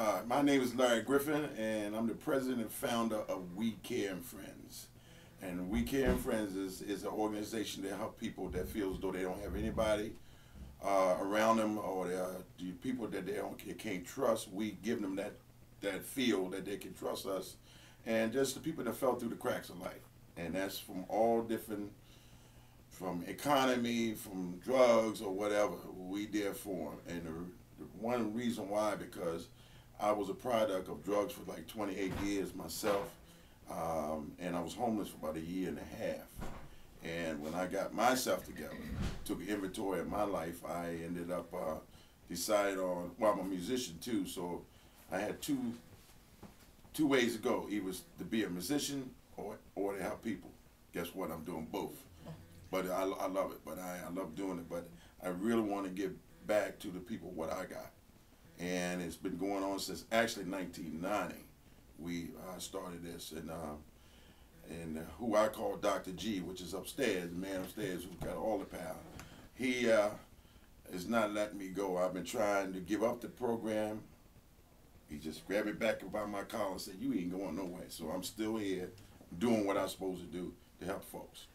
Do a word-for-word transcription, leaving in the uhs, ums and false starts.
Uh, my name is Larry Griffin, and I'm the president and founder of We Care and Friends. And We Care and Friends is, is an organization that helps people that feel as though they don't have anybody uh, around them, or they are the people that they don't they can't trust. We give them that that feel that they can trust us, and just the people that fell through the cracks of life. And that's from all different, from economy, from drugs, or whatever. We there for them. And the, the one reason why, because I was a product of drugs for like twenty-eight years myself, um, and I was homeless for about a year and a half. And when I got myself together, took an inventory of my life, I ended up uh, decided on, well, I'm a musician too, so I had two two ways to go. It was to be a musician or, or to help people. Guess what, I'm doing both. But I, I love it, but I, I love doing it, but I really want to give back to the people what I got. And it's been going on since actually nineteen ninety. We uh, started this, and um, and who I call Doctor G, which is upstairs, the man upstairs who's got all the power. He uh, is not letting me go. I've been trying to give up the program. He just grabbed me back by my collar and said, "You ain't going nowhere." So I'm still here, doing what I'm supposed to do to help folks.